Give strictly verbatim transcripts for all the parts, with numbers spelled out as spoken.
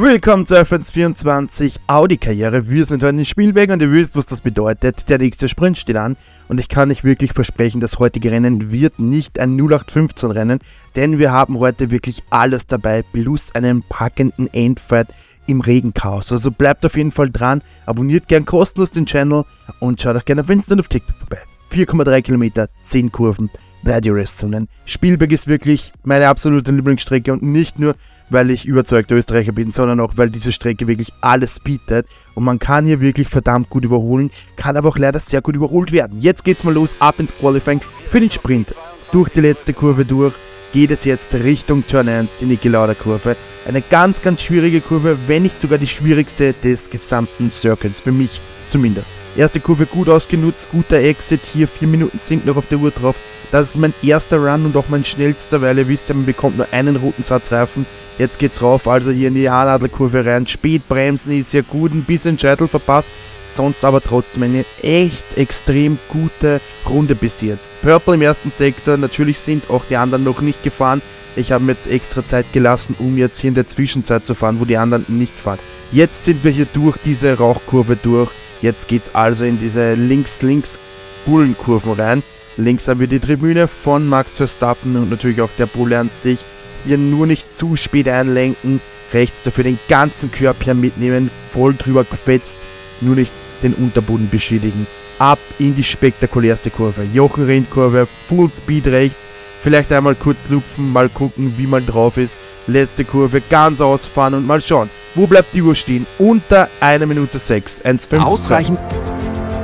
Willkommen zur F eins vierundzwanzig Audi-Karriere. Wir sind heute in Spielberg und ihr wisst, was das bedeutet. Der nächste Sprint steht an und ich kann nicht wirklich versprechen, das heutige Rennen wird nicht ein null acht fünfzehn Rennen, denn wir haben heute wirklich alles dabei, plus einen packenden Endfight im Regenchaos. Also bleibt auf jeden Fall dran, abonniert gern kostenlos den Channel und schaut auch gerne auf Insta und auf TikTok vorbei. vier Komma drei Kilometer, zehn Kurven, drei D R S-Zonen. Spielberg ist wirklich meine absolute Lieblingsstrecke und nicht nur, weil ich überzeugter Österreicher bin, sondern auch, weil diese Strecke wirklich alles bietet und man kann hier wirklich verdammt gut überholen, kann aber auch leider sehr gut überholt werden. Jetzt geht's mal los, ab ins Qualifying für den Sprint. Durch die letzte Kurve durch geht es jetzt Richtung Turn eins, die Niki Lauda Kurve. Eine ganz, ganz schwierige Kurve, wenn nicht sogar die schwierigste des gesamten Circuits, für mich zumindest. Erste Kurve gut ausgenutzt, guter Exit, hier vier Minuten sind noch auf der Uhr drauf. Das ist mein erster Run und auch mein schnellster, weil ihr wisst ja, man bekommt nur einen roten Satzreifen. Jetzt geht's rauf, also hier in die Haarnadelkurve rein, spät bremsen ist ja gut, ein bisschen Scheitel verpasst, sonst aber trotzdem eine echt extrem gute Runde bis jetzt. Purple im ersten Sektor, natürlich sind auch die anderen noch nicht gefahren, ich habe mir jetzt extra Zeit gelassen, um jetzt hier in der Zwischenzeit zu fahren, wo die anderen nicht fahren. Jetzt sind wir hier durch diese Rauchkurve durch, jetzt geht's also in diese Links-Links-Bullenkurven rein. Links haben wir die Tribüne von Max Verstappen und natürlich auch der Bulle an sich. Hier nur nicht zu spät einlenken, rechts dafür den ganzen Körper mitnehmen, voll drüber gefetzt, nur nicht den Unterboden beschädigen. Ab in die spektakulärste Kurve, Jochen-Rind-Kurve, Full Speed rechts, vielleicht einmal kurz lupfen, mal gucken, wie man drauf ist. Letzte Kurve, ganz ausfahren und mal schauen, wo bleibt die Uhr stehen? Unter einer Minute sechs, eins Komma fünf. Ausreichend.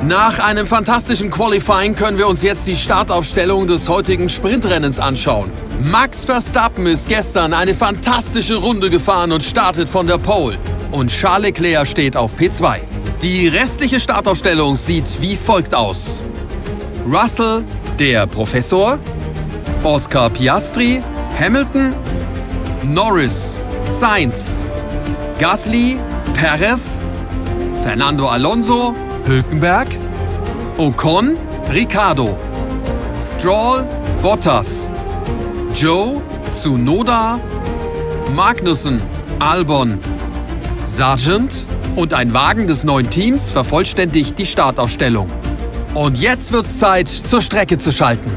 Nach einem fantastischen Qualifying können wir uns jetzt die Startaufstellung des heutigen Sprintrennens anschauen. Max Verstappen ist gestern eine fantastische Runde gefahren und startet von der Pole. Und Charles Leclerc steht auf P zwei. Die restliche Startaufstellung sieht wie folgt aus. Russell, der Professor, Oscar Piastri, Hamilton, Norris, Sainz, Gasly, Perez, Fernando Alonso, Hülkenberg, Ocon, Ricciardo, Stroll, Bottas, Zhou, Tsunoda, Magnussen, Albon, Sargeant und ein Wagen des neuen Teams vervollständigt die Startaufstellung. Und jetzt wird's Zeit, zur Strecke zu schalten.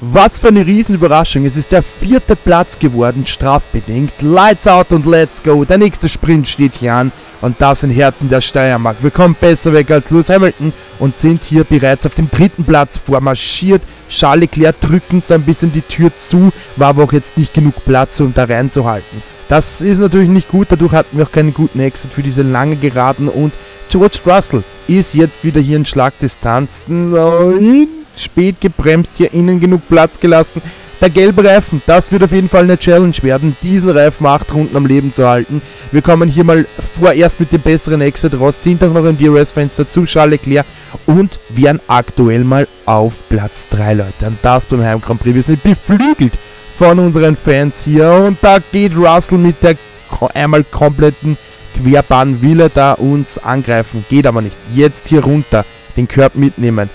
Was für eine Riesenüberraschung, es ist der vierte Platz geworden, strafbedingt. Lights out und let's go, der nächste Sprint steht hier an und das im Herzen der Steiermark. Wir kommen besser weg als Lewis Hamilton und sind hier bereits auf dem dritten Platz vormarschiert. Charles Leclerc drückt uns ein bisschen die Tür zu, war aber auch jetzt nicht genug Platz, um da reinzuhalten. Das ist natürlich nicht gut, dadurch hatten wir auch keinen guten Exit für diese lange Geraden und George Russell ist jetzt wieder hier in Schlagdistanzen. Nein. Spät gebremst, hier innen genug Platz gelassen. Der gelbe Reifen, das wird auf jeden Fall eine Challenge werden, diesen Reifen acht Runden am Leben zu halten. Wir kommen hier mal vorerst mit dem besseren Exit raus, sind auch noch im D R S-Fenster zu Charles Leclerc und wären aktuell mal auf Platz drei, Leute. Und das beim Heim Grand Prix. Wir sind beflügelt von unseren Fans hier und da geht Russell mit der einmal kompletten Querbahn, will er da uns angreifen, geht aber nicht. Jetzt hier runter, den Körper mitnehmen.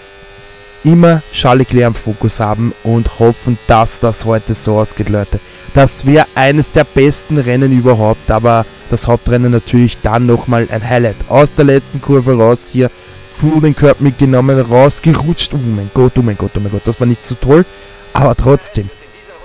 Immer Charles Leclerc im Fokus haben und hoffen, dass das heute so ausgeht, Leute. Das wäre eines der besten Rennen überhaupt, aber das Hauptrennen natürlich dann nochmal ein Highlight. Aus der letzten Kurve raus hier, full den Curb mitgenommen, rausgerutscht. Oh mein Gott, oh mein Gott, oh mein Gott, das war nicht so toll, aber trotzdem.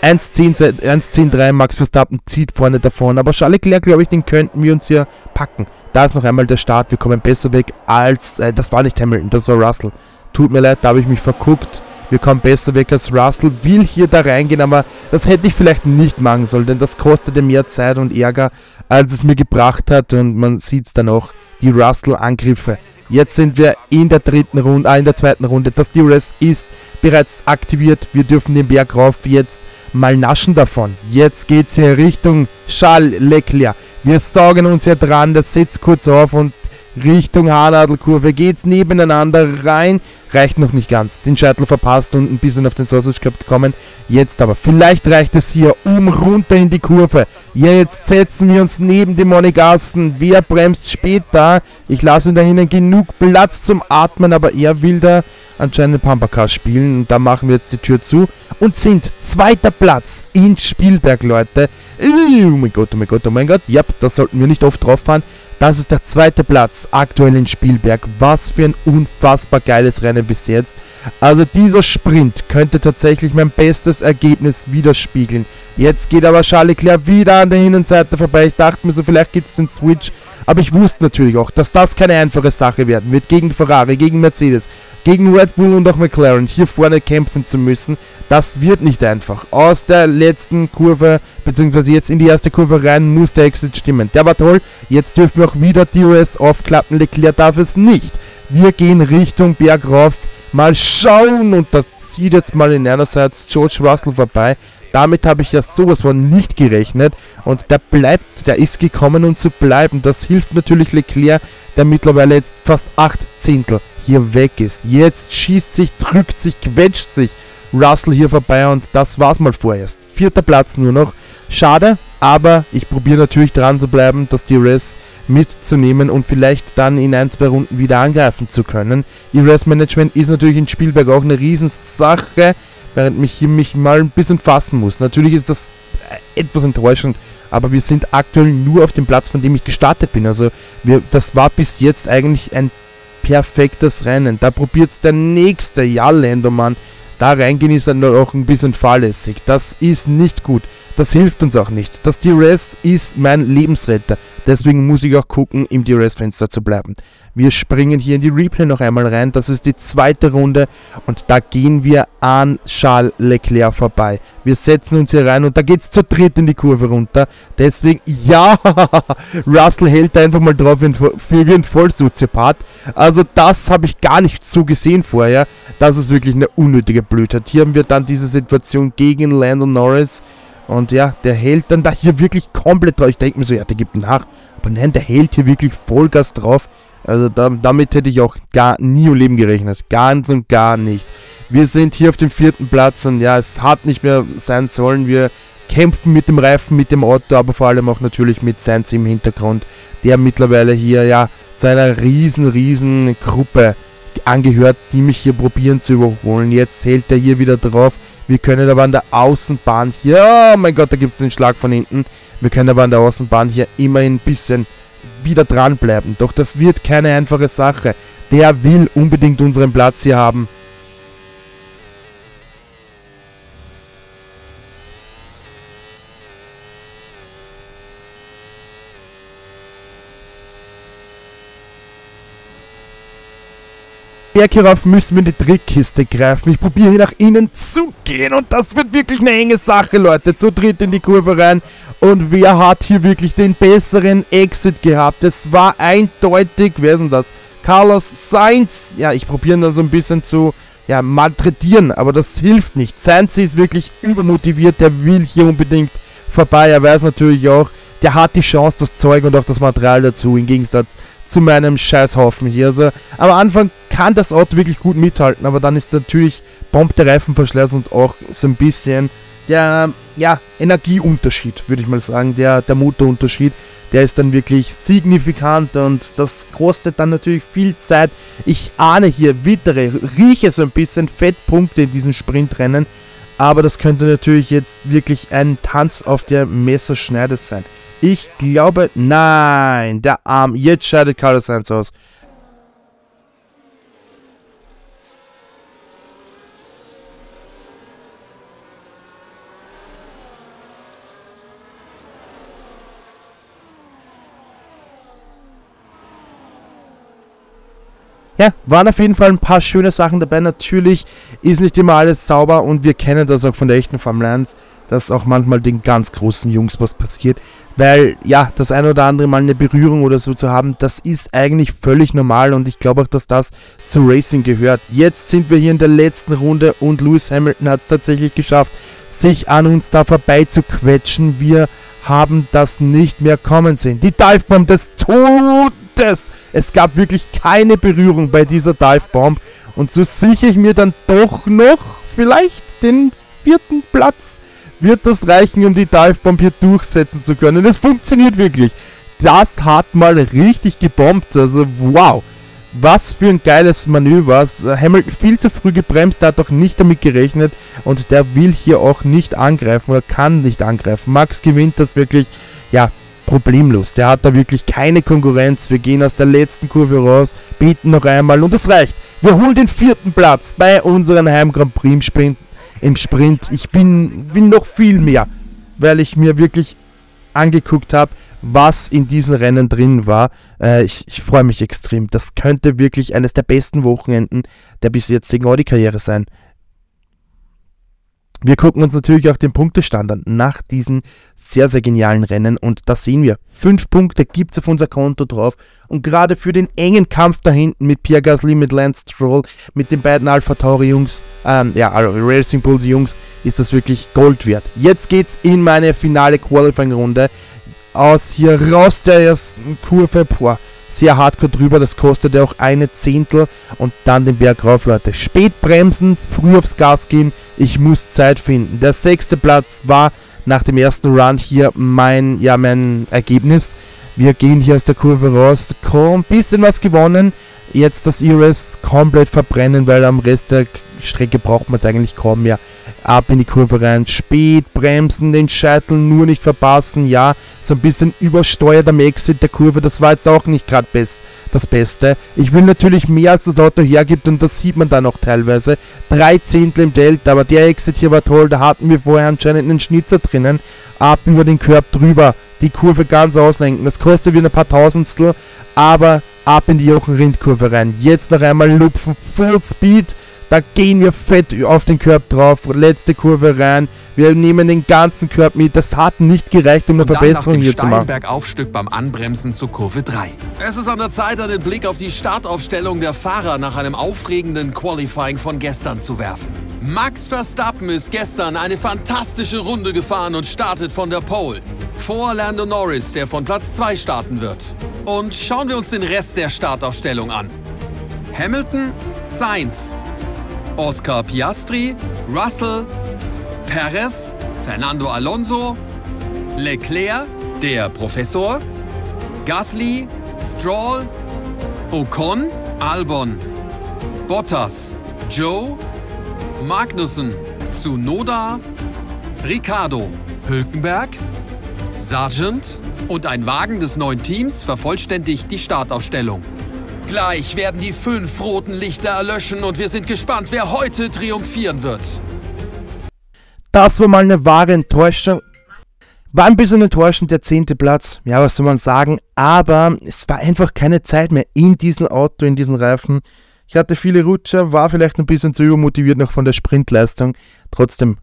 eins Komma zehn drei, Max Verstappen zieht vorne davon, aber Charles Leclerc, glaube ich, den könnten wir uns hier packen. Da ist noch einmal der Start, wir kommen besser weg als, äh, das war nicht Hamilton, das war Russell. Tut mir leid, da habe ich mich verguckt. Wir kommen besser weg als Russell, will hier da reingehen, aber das hätte ich vielleicht nicht machen sollen, denn das kostete mehr Zeit und Ärger, als es mir gebracht hat und man sieht es dann auch, die Russell-Angriffe. Jetzt sind wir in der dritten Runde, ah, in der zweiten Runde, das D R S ist bereits aktiviert, wir dürfen den Berg rauf, jetzt mal naschen davon. Jetzt geht's hier Richtung Charles Leclerc, wir saugen uns hier dran, das setzt kurz auf und Richtung Haarnadelkurve geht's nebeneinander rein. Reicht noch nicht ganz. Den Shuttle verpasst und ein bisschen auf den Sausage Cup gekommen. Jetzt aber. Vielleicht reicht es hier. Um runter in die Kurve. Ja, jetzt setzen wir uns neben den Monegassen. Wer bremst spät da? Ich lasse ihm da hinten genug Platz zum Atmen, aber er will da anscheinend ein Pampercar spielen. Und da machen wir jetzt die Tür zu. Und sind zweiter Platz in Spielberg, Leute. Oh mein Gott, oh mein Gott, oh mein Gott. Ja, das sollten wir nicht oft drauf fahren. Das ist der zweite Platz aktuell in Spielberg. Was für ein unfassbar geiles Rennen bis jetzt. Also dieser Sprint könnte tatsächlich mein bestes Ergebnis widerspiegeln. Jetzt geht aber Charles Leclerc wieder an der Innenseite vorbei. Ich dachte mir so, vielleicht gibt es den Switch. Aber ich wusste natürlich auch, dass das keine einfache Sache werden wird. Gegen Ferrari, gegen Mercedes, gegen Red Bull und auch McLaren hier vorne kämpfen zu müssen. Das wird nicht einfach. Aus der letzten Kurve, beziehungsweise jetzt in die erste Kurve rein, muss der Exit stimmen. Der war toll. Jetzt dürfen wir auch wieder D R S aufklappen. Leclerc darf es nicht. Wir gehen Richtung Bergrauf. Mal schauen. Und da zieht jetzt mal in einerseits George Russell vorbei. Damit habe ich ja sowas von nicht gerechnet. Und der bleibt, der ist gekommen, um zu bleiben. Das hilft natürlich Leclerc, der mittlerweile jetzt fast acht Zehntel hier weg ist. Jetzt schießt sich, drückt sich, quetscht sich Russell hier vorbei. Und das war's mal vorerst. Vierter Platz nur noch. Schade, aber ich probiere natürlich dran zu bleiben, das D R S mitzunehmen und vielleicht dann in ein, zwei Runden wieder angreifen zu können. D R S-Management ist natürlich in Spielberg auch eine Riesensache, während mich hier mich mal ein bisschen fassen muss. Natürlich ist das etwas enttäuschend, aber wir sind aktuell nur auf dem Platz, von dem ich gestartet bin. Also wir, das war bis jetzt eigentlich ein perfektes Rennen. Da probiert es der nächste. Ja, Lando, Mann. Da reingehen ist dann auch ein bisschen fahrlässig. Das ist nicht gut. Das hilft uns auch nicht. Das D R S ist mein Lebensretter. Deswegen muss ich auch gucken, im D R S-Fenster zu bleiben. Wir springen hier in die Replay noch einmal rein. Das ist die zweite Runde. Und da gehen wir an Charles Leclerc vorbei. Wir setzen uns hier rein und da geht es zu dritt in die Kurve runter. Deswegen, ja, Russell hält da einfach mal drauf wie ein Vollsoziopath. Also das habe ich gar nicht so gesehen vorher. Das ist wirklich eine unnötige Blödheit. Hier haben wir dann diese Situation gegen Lando Norris. Und ja, der hält dann da hier wirklich komplett drauf. Ich denke mir so, ja, der gibt nach. Aber nein, der hält hier wirklich Vollgas drauf. Also da, damit hätte ich auch gar nie im Leben gerechnet. Ganz und gar nicht. Wir sind hier auf dem vierten Platz und ja, es hat nicht mehr sein sollen. Wir kämpfen mit dem Reifen, mit dem Auto, aber vor allem auch natürlich mit Sainz im Hintergrund, der mittlerweile hier ja zu einer riesen, riesen Gruppe angehört, die mich hier probieren zu überholen. Jetzt hält er hier wieder drauf. Wir können aber an der Außenbahn hier, oh mein Gott, da gibt es den Schlag von hinten. Wir können aber an der Außenbahn hier immerhin ein bisschen wieder dranbleiben. Doch das wird keine einfache Sache. Der will unbedingt unseren Platz hier haben. Hierauf müssen wir in die Trickkiste greifen. Ich probiere hier nach innen zu gehen und das wird wirklich eine enge Sache, Leute. Zu dritt in die Kurve rein und wer hat hier wirklich den besseren Exit gehabt? Es war eindeutig, wer ist denn das? Carlos Sainz. Ja, ich probiere ihn dann so ein bisschen zu ja, malträtieren, aber das hilft nicht. Sainz ist wirklich übermotiviert, der will hier unbedingt vorbei. Er weiß natürlich auch, der hat die Chance, das Zeug und auch das Material dazu, im Gegensatz zu meinem Scheißhaufen hier. Also am Anfang kann das Auto wirklich gut mithalten, aber dann ist natürlich bombt der Reifenverschleiß und auch so ein bisschen der ja, Energieunterschied, würde ich mal sagen, der, der Motorunterschied, der ist dann wirklich signifikant und das kostet dann natürlich viel Zeit. Ich ahne hier, wittere, rieche so ein bisschen Fettpunkte in diesem Sprintrennen, aber das könnte natürlich jetzt wirklich ein Tanz auf der Messerschneide sein. Ich glaube, nein, der Arm, jetzt scheidet Carlos Sainz aus. Ja, waren auf jeden Fall ein paar schöne Sachen dabei. Natürlich ist nicht immer alles sauber und wir kennen das auch von der echten Formel eins, dass auch manchmal den ganz großen Jungs was passiert. Weil, ja, das ein oder andere Mal eine Berührung oder so zu haben, das ist eigentlich völlig normal und ich glaube auch, dass das zum Racing gehört. Jetzt sind wir hier in der letzten Runde und Lewis Hamilton hat es tatsächlich geschafft, sich an uns da vorbei zu quetschen. Wir haben das nicht mehr kommen sehen. Die Divebomb des Todes. Bottas. Es gab wirklich keine Berührung bei dieser Dive-Bomb. Und so sichere ich mir dann doch noch vielleicht den vierten Platz. Wird das reichen, um die Dive-Bomb hier durchsetzen zu können? Und es funktioniert wirklich. Das hat mal richtig gebombt. Also wow. Was für ein geiles Manöver. Hamilton viel zu früh gebremst, der hat doch nicht damit gerechnet und der will hier auch nicht angreifen oder kann nicht angreifen. Max gewinnt das wirklich, ja, problemlos. Der hat da wirklich keine Konkurrenz. Wir gehen aus der letzten Kurve raus, beten noch einmal und es reicht. Wir holen den vierten Platz bei unserem Heim Grand Prix im Sprint. Im Sprint. Ich bin, will noch viel mehr, weil ich mir wirklich angeguckt habe, was in diesen Rennen drin war. Äh, ich ich freue mich extrem. Das könnte wirklich eines der besten Wochenenden der bisherigen Audi-Karriere sein. Wir gucken uns natürlich auch den Punktestand an nach diesen sehr, sehr genialen Rennen. Und da sehen wir, fünf Punkte gibt es auf unser Konto drauf. Und gerade für den engen Kampf da hinten mit Pierre Gasly, mit Lance Stroll, mit den beiden Alpha Tauri-Jungs, ähm, ja, also Racing Bulls-Jungs, ist das wirklich Gold wert. Jetzt geht's in meine finale Qualifying-Runde. Aus hier raus der ersten Kurve, boah, sehr hardcore drüber, das kostet ja auch eine Zehntel und dann den Berg rauf, Leute. Spät bremsen, früh aufs Gas gehen, ich muss Zeit finden. Der sechste Platz war nach dem ersten Run hier mein, ja, mein Ergebnis. Wir gehen hier aus der Kurve raus, komm, bisschen was gewonnen, jetzt das D R S komplett verbrennen, weil am Rest der Strecke braucht man es eigentlich kaum mehr. Ab in die Kurve rein, spät bremsen, den Scheitel nur nicht verpassen, ja, so ein bisschen übersteuert am Exit der Kurve, das war jetzt auch nicht gerade best, das Beste. Ich will natürlich mehr als das Auto hergibt und das sieht man dann auch teilweise. Drei Zehntel im Delta, aber der Exit hier war toll, da hatten wir vorher anscheinend einen Schnitzer drinnen. Ab über den Curb drüber, die Kurve ganz auslenken, das kostet wieder ein paar Tausendstel, aber ab in die Jochen-Rind-Kurve rein. Jetzt noch einmal lupfen, Full Speed. Da gehen wir fett auf den Curb drauf, letzte Kurve rein, wir nehmen den ganzen Curb mit, das hat nicht gereicht, um eine Verbesserung hier zu machen. Bergaufstück beim Anbremsen zur Kurve drei. Es ist an der Zeit, einen Blick auf die Startaufstellung der Fahrer nach einem aufregenden Qualifying von gestern zu werfen. Max Verstappen ist gestern eine fantastische Runde gefahren und startet von der Pole. Vor Lando Norris, der von Platz zwei starten wird. Und schauen wir uns den Rest der Startaufstellung an. Hamilton, Sainz, Oscar Piastri, Russell, Perez, Fernando Alonso, Leclerc, der Professor, Gasly, Stroll, Ocon, Albon, Bottas, Zhou, Magnussen, Tsunoda, Ricciardo, Hülkenberg, Sargeant und ein Wagen des neuen Teams vervollständigt die Startaufstellung. Gleich werden die fünf roten Lichter erlöschen und wir sind gespannt, wer heute triumphieren wird. Das war mal eine wahre Enttäuschung. War ein bisschen enttäuschend, der zehnte Platz. Ja, was soll man sagen? Aber es war einfach keine Zeit mehr in diesem Auto, in diesen Reifen. Ich hatte viele Rutscher, war vielleicht ein bisschen zu übermotiviert noch von der Sprintleistung. Trotzdem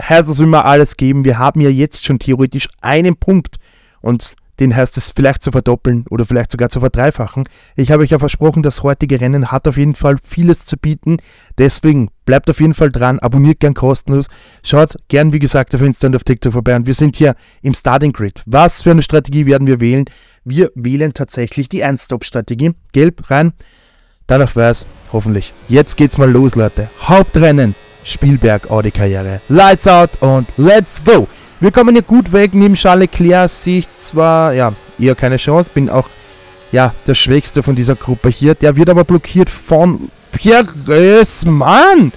heißt es immer alles geben. Wir haben ja jetzt schon theoretisch einen Punkt und den heißt es vielleicht zu verdoppeln oder vielleicht sogar zu verdreifachen. Ich habe euch ja versprochen, das heutige Rennen hat auf jeden Fall vieles zu bieten. Deswegen bleibt auf jeden Fall dran, abonniert gern kostenlos, schaut gern, wie gesagt, auf Insta und auf TikTok vorbei. Und wir sind hier im Starting Grid. Was für eine Strategie werden wir wählen? Wir wählen tatsächlich die Ein-Stop-Strategie. Gelb rein, dann auf Weiß, hoffentlich. Jetzt geht's mal los, Leute. Hauptrennen, Spielberg, Audi-Karriere. Lights out und let's go! Wir kommen hier gut weg, neben Charles Leclerc sehe ich zwar, ja, eher keine Chance, bin auch, ja, der Schwächste von dieser Gruppe hier. Der wird aber blockiert von Perez, Mann!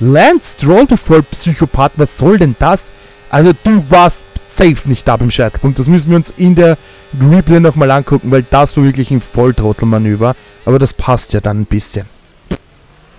Lance Stroll, du Vollpsychopath, was soll denn das? Also du warst safe nicht da beim Scheitelpunkt, das müssen wir uns in der Replay nochmal angucken, weil das war wirklich ein Volltrottelmanöver, aber das passt ja dann ein bisschen,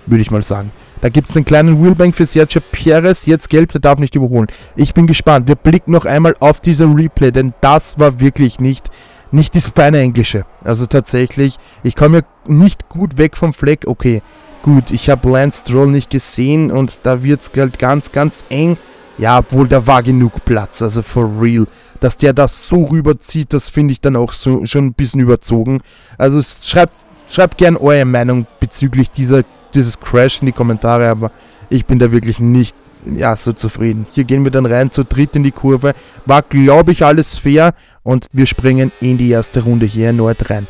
würde ich mal sagen. Da gibt es einen kleinen Wheelbank für Sergio Perez, jetzt gelb, der darf nicht überholen. Ich bin gespannt, wir blicken noch einmal auf diese Replay, denn das war wirklich nicht, nicht das feine Englische. Also tatsächlich, ich komme ja nicht gut weg vom Fleck, okay, gut, ich habe Lance Stroll nicht gesehen und da wird es halt ganz, ganz eng. Ja, obwohl, da war genug Platz, also for real. Dass der das so rüberzieht, das finde ich dann auch so, schon ein bisschen überzogen. Also schreibt, schreibt gern eure Meinung bezüglich dieser dieses Crash in die Kommentare, aber ich bin da wirklich nicht, ja, so zufrieden. Hier gehen wir dann rein, zu dritt in die Kurve. War, glaube ich, alles fair und wir springen in die erste Runde hier erneut rein.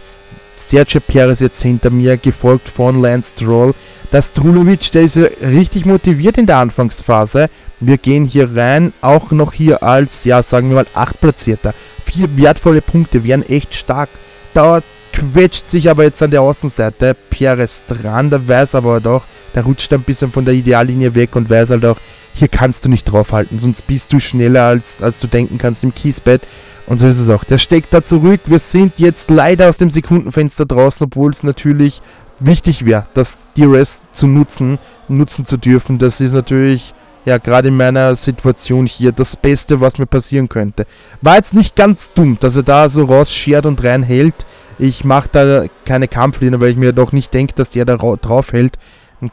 Sergio Perez jetzt hinter mir, gefolgt von Lance Stroll. Der Strulovic, der ist ja richtig motiviert in der Anfangsphase. Wir gehen hier rein, auch noch hier als, ja, sagen wir mal, Achtplatzierter. Vier wertvolle Punkte, wären echt stark. Dauert, quetscht sich aber jetzt an der Außenseite. Perez dran, der weiß aber doch, der rutscht ein bisschen von der Ideallinie weg und weiß halt auch, hier kannst du nicht draufhalten, sonst bist du schneller, als, als du denken kannst im Kiesbett. Und so ist es auch. Der steckt da zurück. Wir sind jetzt leider aus dem Sekundenfenster draußen, obwohl es natürlich wichtig wäre, das D R S zu nutzen, nutzen zu dürfen. Das ist natürlich, ja, gerade in meiner Situation hier das Beste, was mir passieren könnte. War jetzt nicht ganz dumm, dass er da so rausschert und reinhält. Ich mache da keine Kampflinie, weil ich mir doch nicht denke, dass der da drauf hält. Und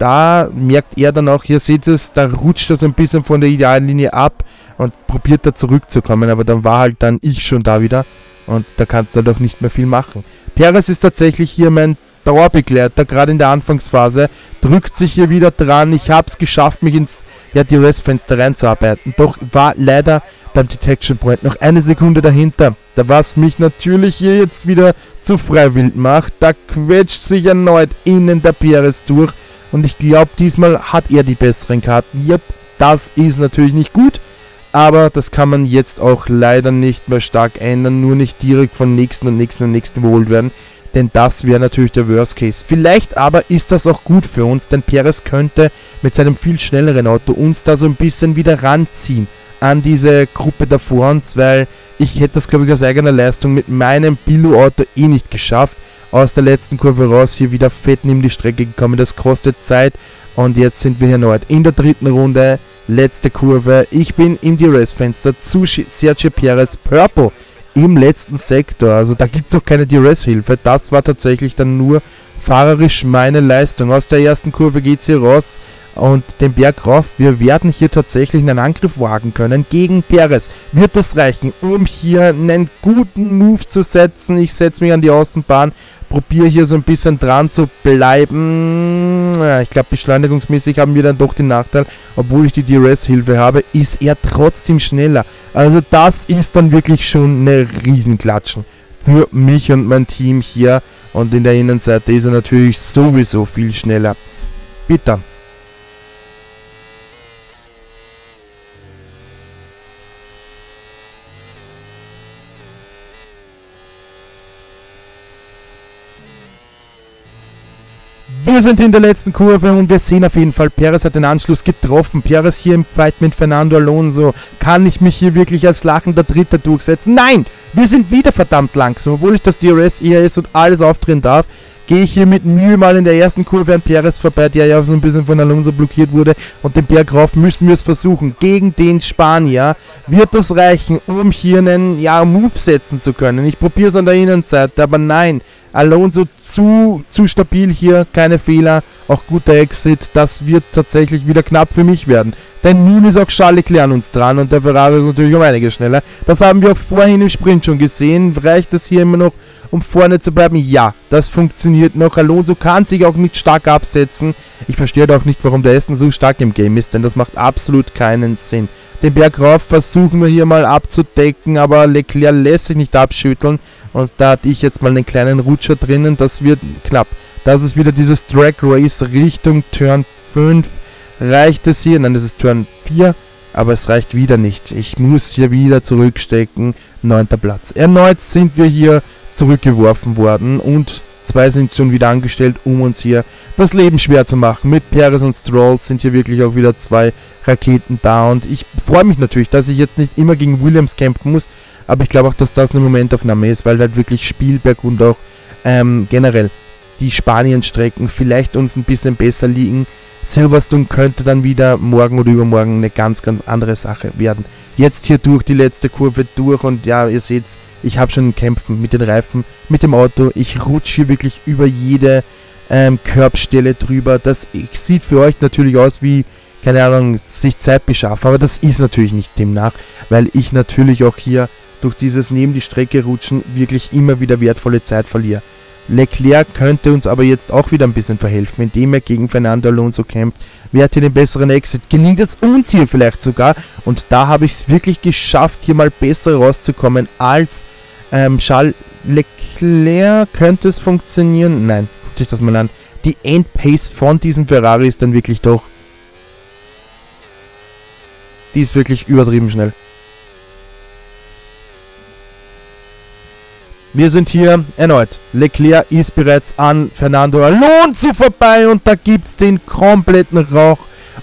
da merkt er dann auch, hier seht ihr es, da rutscht er so ein bisschen von der Ideallinie ab und probiert da zurückzukommen, aber dann war halt dann ich schon da wieder und da kannst du doch halt nicht mehr viel machen. Perez ist tatsächlich hier mein Dauerbegleiter, gerade in der Anfangsphase, drückt sich hier wieder dran. Ich habe es geschafft, mich ins, ja, D R S-Fenster reinzuarbeiten, doch war leider beim Detection Point noch eine Sekunde dahinter, da was mich natürlich hier jetzt wieder zu freiwillig macht. Da quetscht sich erneut innen der Perez durch und ich glaube, diesmal hat er die besseren Karten. Yep, das ist natürlich nicht gut, aber das kann man jetzt auch leider nicht mehr stark ändern, nur nicht direkt von nächsten und nächsten und nächsten geholt werden, denn das wäre natürlich der Worst Case. Vielleicht aber ist das auch gut für uns, denn Perez könnte mit seinem viel schnelleren Auto uns da so ein bisschen wieder ranziehen an diese Gruppe da vor uns, weil ich hätte das, glaube ich, aus eigener Leistung mit meinem Billo-Auto eh nicht geschafft. Aus der letzten Kurve raus hier wieder fett neben die Strecke gekommen, das kostet Zeit und jetzt sind wir hier erneut in der dritten Runde, letzte Kurve. Ich bin im D R S-Fenster zu Sergio Perez Purple im letzten Sektor, also da gibt es auch keine D R S-Hilfe, das war tatsächlich dann nur fahrerisch meine Leistung. Aus der ersten Kurve geht es hier raus und den Berg rauf. Wir werden hier tatsächlich einen Angriff wagen können gegen Perez. Wird das reichen, um hier einen guten Move zu setzen? Ich setze mich an die Außenbahn, probiere hier so ein bisschen dran zu bleiben. Ja, ich glaube, beschleunigungsmäßig haben wir dann doch den Nachteil, obwohl ich die D R S-Hilfe habe, ist er trotzdem schneller. Also das ist dann wirklich schon eine Riesenklatschen für mich und mein Team hier. Und in der Innenseite ist er natürlich sowieso viel schneller. Bitter. Wir sind in der letzten Kurve und wir sehen auf jeden Fall, Perez hat den Anschluss getroffen. Perez hier im Fight mit Fernando Alonso. Kann ich mich hier wirklich als lachender Dritter durchsetzen? Nein! Wir sind wieder verdammt langsam. Obwohl ich das D R S, E R S und alles aufdrehen darf, gehe ich hier mit Mühe mal in der ersten Kurve an Perez vorbei, der ja so ein bisschen von Alonso blockiert wurde. Und den Berg rauf müssen wir es versuchen. Gegen den Spanier wird das reichen, um hier einen, ja, Move setzen zu können. Ich probiere es an der Innenseite, aber nein. Alonso zu, zu stabil hier, keine Fehler, auch guter Exit, das wird tatsächlich wieder knapp für mich werden. Denn nun ist auch Charles Leclerc an uns dran und der Ferrari ist natürlich um einiges schneller. Das haben wir auch vorhin im Sprint schon gesehen, reicht es hier immer noch, um vorne zu bleiben? Ja, das funktioniert noch, Alonso kann sich auch nicht stark absetzen. Ich verstehe auch nicht, warum der Aston so stark im Game ist, denn das macht absolut keinen Sinn. Den Berg rauf versuchen wir hier mal abzudecken, aber Leclerc lässt sich nicht abschütteln. Und da hatte ich jetzt mal einen kleinen Rutscher drinnen, das wird knapp. Das ist wieder dieses Drag Race Richtung Turn fünf. Reicht es hier? Nein, das ist Turn vier, aber es reicht wieder nicht. Ich muss hier wieder zurückstecken. Neunter Platz. Erneut sind wir hier zurückgeworfen worden und zwei sind schon wieder angestellt, um uns hier das Leben schwer zu machen. Mit Perez und Stroll sind hier wirklich auch wieder zwei Raketen da und ich freue mich natürlich, dass ich jetzt nicht immer gegen Williams kämpfen muss, aber ich glaube auch, dass das eine Momentaufnahme ist, weil halt wirklich Spielberg und auch ähm, generell die Spanien-Strecken vielleicht uns ein bisschen besser liegen. Silverstone könnte dann wieder morgen oder übermorgen eine ganz, ganz andere Sache werden. Jetzt hier durch die letzte Kurve durch und ja, ihr seht's, ich habe schon Kämpfen mit den Reifen, mit dem Auto. Ich rutsche hier wirklich über jede ähm, Körbstelle drüber. Das sieht für euch natürlich aus wie, keine Ahnung, sich Zeit beschaffen, aber das ist natürlich nicht demnach, weil ich natürlich auch hier durch dieses neben die Strecke rutschen wirklich immer wieder wertvolle Zeit verliere. Leclerc könnte uns aber jetzt auch wieder ein bisschen verhelfen, indem er gegen Fernando Alonso kämpft. Wer hat hier den besseren Exit? Gelingt es uns hier vielleicht sogar? Und da habe ich es wirklich geschafft, hier mal besser rauszukommen als ähm, Charles Leclerc könnte es funktionieren. Nein, guck ich das mal an. Die Endpace von diesem Ferrari ist dann wirklich doch... Die ist wirklich übertrieben schnell. Wir sind hier erneut. Leclerc ist bereits an Fernando Alonso vorbei und da gibt es den kompletten Rauch.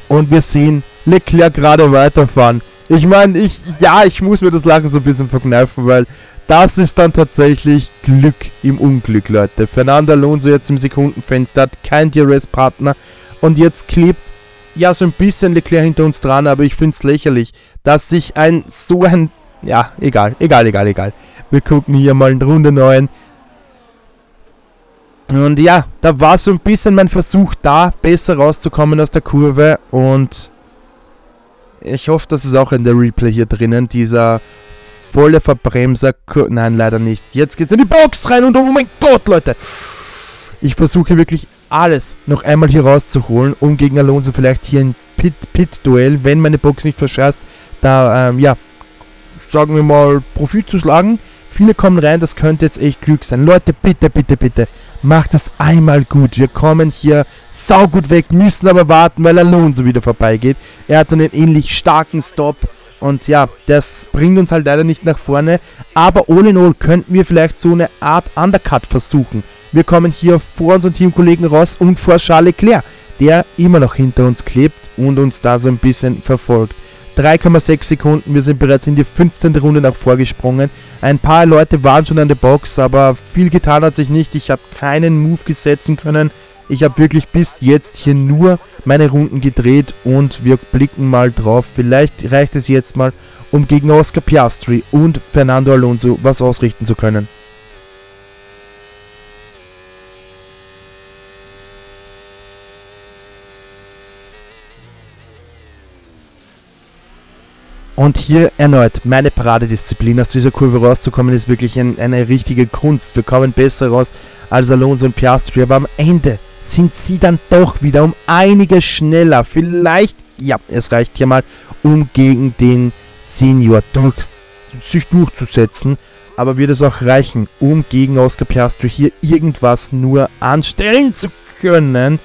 Und wir sehen Leclerc gerade weiterfahren. Ich meine, ich ja, ich muss mir das Lachen so ein bisschen verkneifen, weil das ist dann tatsächlich Glück im Unglück, Leute. Fernando Alonso jetzt im Sekundenfenster, hat kein D R S-Partner und jetzt klebt ja so ein bisschen Leclerc hinter uns dran, aber ich finde es lächerlich, dass sich ein so ein... Ja, egal, egal, egal, egal. Wir gucken hier mal in Runde neun. Und ja, da war so ein bisschen mein Versuch, da besser rauszukommen aus der Kurve. Und ich hoffe, das ist auch in der Replay hier drinnen, dieser volle Verbremser. Nein, leider nicht. Jetzt geht's in die Box rein und oh mein Gott, Leute. Ich versuche wirklich alles noch einmal hier rauszuholen, um gegen Alonso vielleicht hier ein Pit-Pit-Duell, wenn meine Box nicht verschärft, da, ähm, ja... sagen wir mal, Profit zu schlagen. Viele kommen rein, das könnte jetzt echt Glück sein. Leute, bitte, bitte, bitte, macht das einmal gut. Wir kommen hier saugut weg, müssen aber warten, weil Alonso wieder vorbeigeht. Er hat einen ähnlich starken Stop und ja, das bringt uns halt leider nicht nach vorne. Aber all in all könnten wir vielleicht so eine Art Undercut versuchen. Wir kommen hier vor unseren Teamkollegen raus und vor Charles Leclerc, der immer noch hinter uns klebt und uns da so ein bisschen verfolgt. drei Komma sechs Sekunden, wir sind bereits in die fünfzehnte Runde nach vorgesprungen. Ein paar Leute waren schon an der Box, aber viel getan hat sich nicht. Ich habe keinen Move gesetzen können. Ich habe wirklich bis jetzt hier nur meine Runden gedreht und wir blicken mal drauf. Vielleicht reicht es jetzt mal, um gegen Oscar Piastri und Fernando Alonso was ausrichten zu können. Und hier erneut meine Paradedisziplin, aus dieser Kurve rauszukommen, ist wirklich ein, eine richtige Kunst. Wir kommen besser raus als Alonso und Piastri, aber am Ende sind sie dann doch wieder um einiges schneller. Vielleicht, ja, es reicht hier mal, um gegen den Senior durch, sich durchzusetzen. Aber wird es auch reichen, um gegen Oscar Piastri hier irgendwas nur anstellen zu können?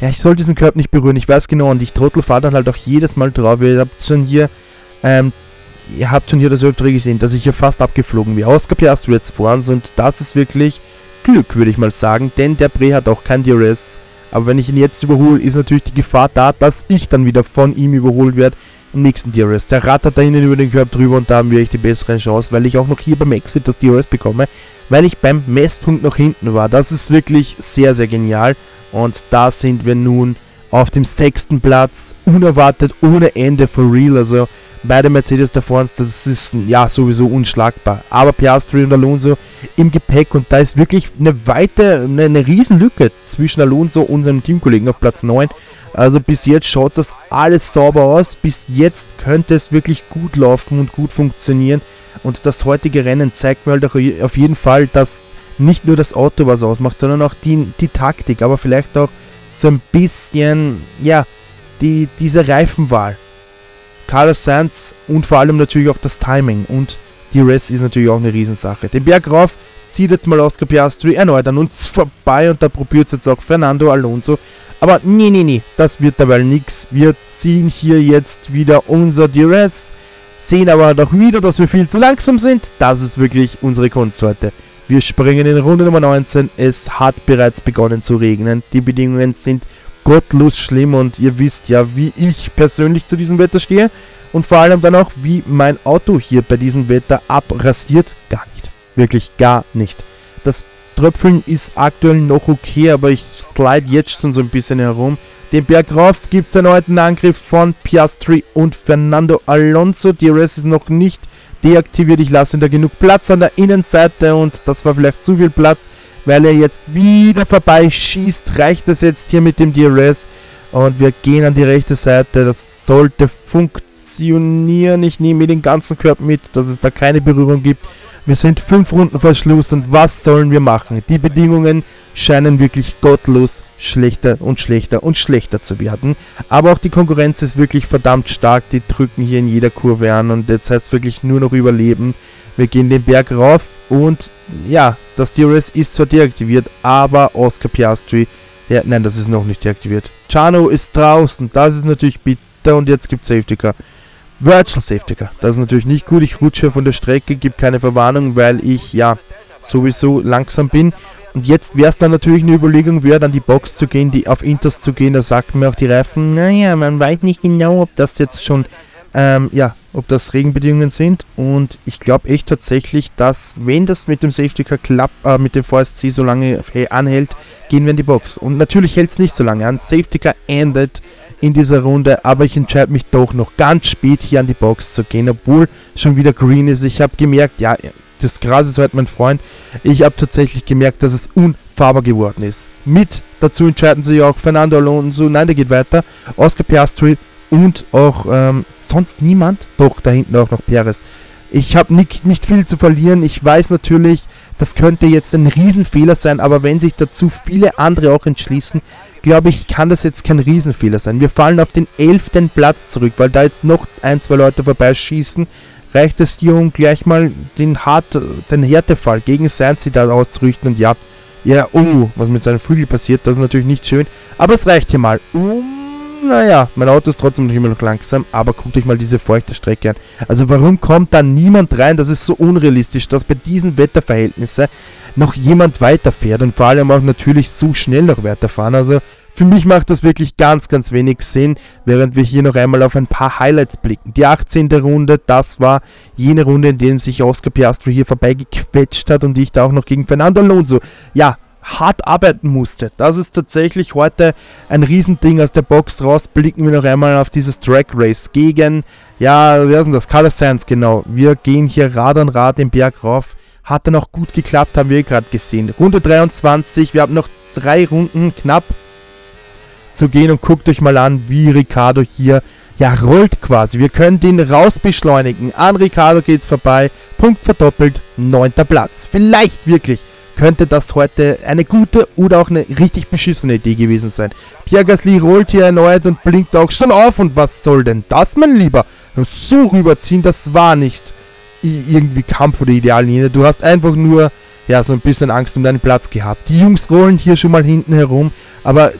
Ja, ich soll diesen Körper nicht berühren, ich weiß genau, und ich Trottel fahre dann halt auch jedes Mal drauf. Ihr habt schon hier... Ähm, ihr habt schon hier das öftere gesehen, dass ich hier fast abgeflogen bin. Oscar Piastri jetzt vor uns und das ist wirklich Glück, würde ich mal sagen, denn der Bre hat auch kein D R S. Aber wenn ich ihn jetzt überhole, ist natürlich die Gefahr da, dass ich dann wieder von ihm überholt werde im nächsten D R S. Der rattert da hinten über den Körper drüber und da haben wir echt die bessere Chance, weil ich auch noch hier beim Exit das D R S bekomme, weil ich beim Messpunkt noch hinten war. Das ist wirklich sehr, sehr genial und da sind wir nun auf dem sechsten Platz, unerwartet, ohne Ende, for real, also... Beide Mercedes da vorne, das ist ja sowieso unschlagbar. Aber Piastri und Alonso im Gepäck und da ist wirklich eine weite, eine, eine riesen Lücke zwischen Alonso und seinem Teamkollegen auf Platz neun. Also bis jetzt schaut das alles sauber aus. Bis jetzt könnte es wirklich gut laufen und gut funktionieren. Und das heutige Rennen zeigt mir halt auch auf jeden Fall, dass nicht nur das Auto was ausmacht, sondern auch die, die Taktik, aber vielleicht auch so ein bisschen, ja, die, diese Reifenwahl. Carlos Sainz und vor allem natürlich auch das Timing und die D R S ist natürlich auch eine Riesensache. Den Berg rauf zieht jetzt mal Oscar Piastri erneut an uns vorbei und da probiert es jetzt auch Fernando Alonso. Aber nee, nee, nee, das wird dabei nichts. Wir ziehen hier jetzt wieder unser D R S, sehen aber doch wieder, dass wir viel zu langsam sind. Das ist wirklich unsere Kunst heute. Wir springen in Runde Nummer neunzehn. Es hat bereits begonnen zu regnen. Die Bedingungen sind gottlos schlimm und ihr wisst ja, wie ich persönlich zu diesem Wetter stehe und vor allem dann auch, wie mein Auto hier bei diesem Wetter abrasiert. Gar nicht. Wirklich gar nicht. Das Tröpfeln ist aktuell noch okay, aber ich slide jetzt schon so ein bisschen herum. Den Berg rauf gibt es erneut einen Angriff von Piastri und Fernando Alonso. Die D R S ist noch nicht deaktiviert. Ich lasse ihn da genug Platz an der Innenseite und das war vielleicht zu viel Platz. Weil er jetzt wieder vorbeischießt, reicht es jetzt hier mit dem D R S. Und wir gehen an die rechte Seite. Das sollte funktionieren. Ich nehme mir den ganzen Körper mit, dass es da keine Berührung gibt. Wir sind fünf Runden vor Schluss und was sollen wir machen? Die Bedingungen scheinen wirklich gottlos schlechter und schlechter und schlechter zu werden. Aber auch die Konkurrenz ist wirklich verdammt stark. Die drücken hier in jeder Kurve an und jetzt heißt es wirklich nur noch überleben. Wir gehen den Berg rauf. Und ja, das D R S ist zwar deaktiviert, aber Oscar Piastri, ja, nein, das ist noch nicht deaktiviert. Ciano ist draußen, das ist natürlich bitter und jetzt gibt es Safety Car. Virtual Safety Car, das ist natürlich nicht gut, ich rutsche von der Strecke, gibt keine Verwarnung, weil ich, ja, sowieso langsam bin. Und jetzt wäre es dann natürlich eine Überlegung wert, an die Box zu gehen, die auf Inters zu gehen, da sagten mir auch die Reifen, naja, man weiß nicht genau, ob das jetzt schon, ähm, ja, ob das Regenbedingungen sind. Und ich glaube echt tatsächlich, dass, wenn das mit dem Safety Car klappt, äh, mit dem V S C so lange anhält, gehen wir in die Box. Und natürlich hält es nicht so lange an, Safety Car endet in dieser Runde, aber ich entscheide mich doch noch ganz spät hier an die Box zu gehen, obwohl schon wieder green ist. Ich habe gemerkt, ja, das Gras ist halt mein Freund, ich habe tatsächlich gemerkt, dass es unfahrbar geworden ist. Mit dazu entscheiden sich auch Fernando Alonso, nein, der geht weiter, Oscar Piastri und auch ähm, sonst niemand, doch da hinten auch noch Perez. Ich habe nicht, nicht viel zu verlieren, ich weiß natürlich, das könnte jetzt ein Riesenfehler sein, aber wenn sich dazu viele andere auch entschließen, glaube ich, kann das jetzt kein Riesenfehler sein. Wir fallen auf den elften Platz zurück, weil da jetzt noch ein, zwei Leute vorbeischießen, reicht es hier, um gleich mal den, Hart, den Härtefall gegen Sainz da auszurichten und ja, ja, oh, was mit seinem Flügel passiert, das ist natürlich nicht schön, aber es reicht hier mal, um... Naja, mein Auto ist trotzdem noch immer noch langsam, aber guckt euch mal diese feuchte Strecke an. Also warum kommt da niemand rein? Das ist so unrealistisch, dass bei diesen Wetterverhältnissen noch jemand weiterfährt und vor allem auch natürlich so schnell noch weiterfahren. Also für mich macht das wirklich ganz, ganz wenig Sinn, während wir hier noch einmal auf ein paar Highlights blicken. Die achtzehnte Runde, das war jene Runde, in der sich Oscar Piastri hier vorbeigequetscht hat und ich da auch noch gegen Fernando Alonso, ja, hart arbeiten musste. Das ist tatsächlich heute ein Riesending. Aus der Box raus blicken wir noch einmal auf dieses Drag Race gegen, ja, wer ist denn das? Carlos Sainz, genau. Wir gehen hier Rad an Rad den Berg rauf. Hat dann auch gut geklappt, haben wir gerade gesehen. Runde dreiundzwanzig, wir haben noch drei Runden knapp zu gehen und guckt euch mal an, wie Ricciardo hier, ja, rollt quasi. Wir können den raus beschleunigen. An Ricciardo geht es vorbei. Punkt verdoppelt, neunter Platz. Vielleicht wirklich könnte das heute eine gute oder auch eine richtig beschissene Idee gewesen sein. Pierre Gasly rollt hier erneut und blinkt auch schon auf. Und was soll denn das, mein Lieber? So rüberziehen, das war nicht irgendwie Kampf oder Ideallinie. Du hast einfach nur, ja, so ein bisschen Angst um deinen Platz gehabt. Die Jungs rollen hier schon mal hinten herum. Aber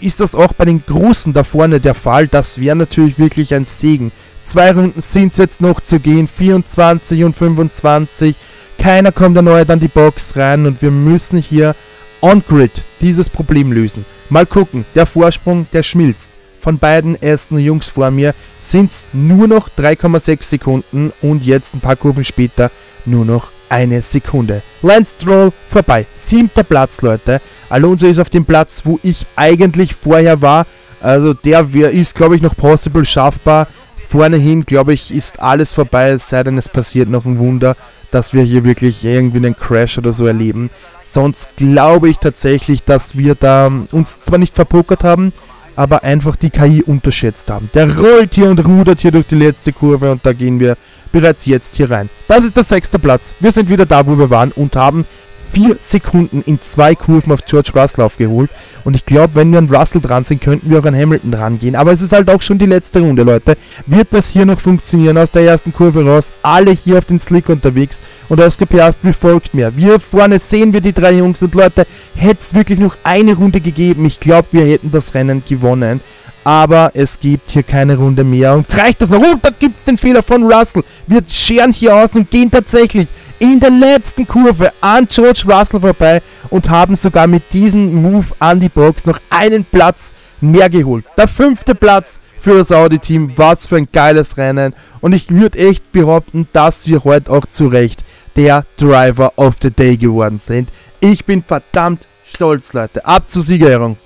ist das auch bei den Großen da vorne der Fall? Das wäre natürlich wirklich ein Segen. Zwei Runden sind es jetzt noch zu gehen. vierundzwanzig und fünfundzwanzig. Keiner kommt erneut an die Box rein und wir müssen hier on-grid dieses Problem lösen. Mal gucken, der Vorsprung, der schmilzt. Von beiden ersten Jungs vor mir sind es nur noch drei Komma sechs Sekunden und jetzt ein paar Kurven später nur noch eine Sekunde. Lance Stroll vorbei, siebter Platz, Leute. Alonso ist auf dem Platz, wo ich eigentlich vorher war. Also der ist, glaube ich, noch possible, schaffbar. Vorne hin, glaube ich, ist alles vorbei, es sei denn, es passiert noch ein Wunder, dass wir hier wirklich irgendwie einen Crash oder so erleben. Sonst glaube ich tatsächlich, dass wir da uns zwar nicht verpokert haben, aber einfach die K I unterschätzt haben. Der rollt hier und rudert hier durch die letzte Kurve und da gehen wir bereits jetzt hier rein. Das ist der sechste Platz. Wir sind wieder da, wo wir waren und haben vier Sekunden in zwei Kurven auf George Russell aufgeholt. Und ich glaube, wenn wir an Russell dran sind, könnten wir auch an Hamilton rangehen. Aber es ist halt auch schon die letzte Runde, Leute. Wird das hier noch funktionieren? Aus der ersten Kurve raus, alle hier auf den Slick unterwegs. Und Oscar Piastri folgt mir. Wir vorne sehen wir die drei Jungs. Und Leute, hätte es wirklich noch eine Runde gegeben. Ich glaube, wir hätten das Rennen gewonnen. Aber es gibt hier keine Runde mehr. Und reicht das noch? Und da gibt es den Fehler von Russell. Wir scheren hier aus und gehen tatsächlich in der letzten Kurve an George Russell vorbei und haben sogar mit diesem Move an die Box noch einen Platz mehr geholt. Der fünfte Platz für das Audi-Team. Was für ein geiles Rennen. Und ich würde echt behaupten, dass wir heute auch zu Recht der Driver of the Day geworden sind. Ich bin verdammt stolz, Leute. Ab zur Siegerehrung.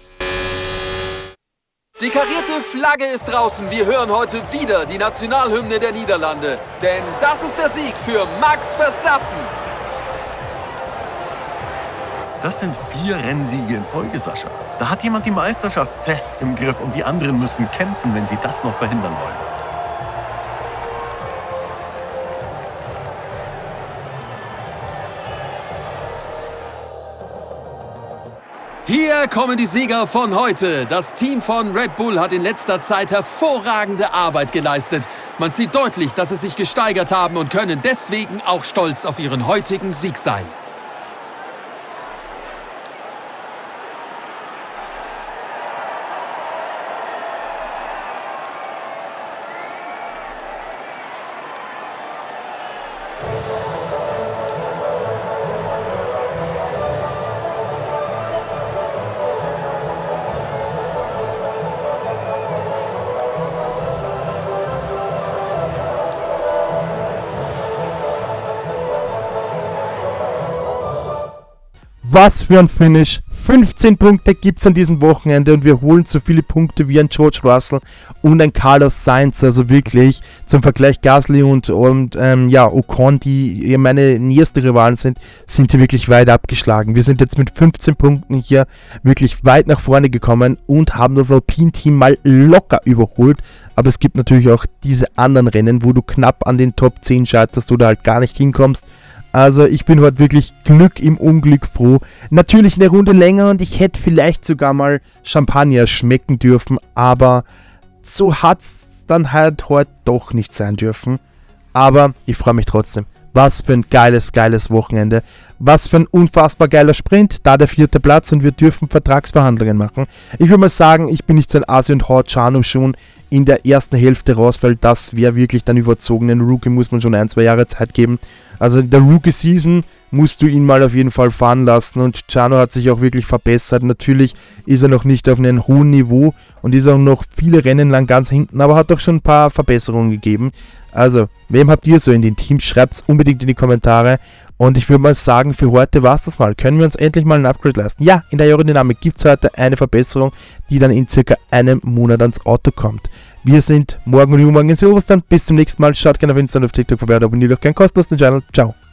Die karierte Flagge ist draußen. Wir hören heute wieder die Nationalhymne der Niederlande. Denn das ist der Sieg für Max Verstappen. Das sind vier Rennsiege in Folge, Sascha. Da hat jemand die Meisterschaft fest im Griff und die anderen müssen kämpfen, wenn sie das noch verhindern wollen. Hier kommen die Sieger von heute. Das Team von Red Bull hat in letzter Zeit hervorragende Arbeit geleistet. Man sieht deutlich, dass sie sich gesteigert haben und können deswegen auch stolz auf ihren heutigen Sieg sein. Was für ein Finish. fünfzehn Punkte gibt es an diesem Wochenende und wir holen so viele Punkte wie ein George Russell und ein Carlos Sainz. Also wirklich zum Vergleich Gasly und, und ähm, ja, Ocon, die meine nächsten Rivalen sind, sind hier wirklich weit abgeschlagen. Wir sind jetzt mit fünfzehn Punkten hier wirklich weit nach vorne gekommen und haben das Alpine-Team mal locker überholt. Aber es gibt natürlich auch diese anderen Rennen, wo du knapp an den Top zehn scheiterst oder halt gar nicht hinkommst. Also ich bin heute wirklich Glück im Unglück froh. Natürlich eine Runde länger und ich hätte vielleicht sogar mal Champagner schmecken dürfen, aber so hat es dann halt heute doch nicht sein dürfen. Aber ich freue mich trotzdem. Was für ein geiles, geiles Wochenende. Was für ein unfassbar geiler Sprint. Da der vierte Platz und wir dürfen Vertragsverhandlungen machen. Ich würde mal sagen, ich bin nicht so ein Asi und haut Ciano schon in der ersten Hälfte raus, weil das wäre wirklich dann überzogen. Den Rookie muss man schon ein, zwei Jahre Zeit geben. Also in der Rookie-Season musst du ihn mal auf jeden Fall fahren lassen und Ciano hat sich auch wirklich verbessert. Natürlich ist er noch nicht auf einem hohen Niveau und ist auch noch viele Rennen lang ganz hinten, aber hat doch schon ein paar Verbesserungen gegeben. Also, wem habt ihr so in den Teams? Schreibt es unbedingt in die Kommentare. Und ich würde mal sagen, für heute war es das mal. Können wir uns endlich mal ein Upgrade leisten? Ja, in der Aerodynamik gibt es heute eine Verbesserung, die dann in circa einem Monat ans Auto kommt. Wir sind morgen und übermorgen in Silverstone. Bis zum nächsten Mal. Schaut gerne auf Instagram und auf TikTok vorbei und abonniert euch gerne kostenlos den Channel. Ciao.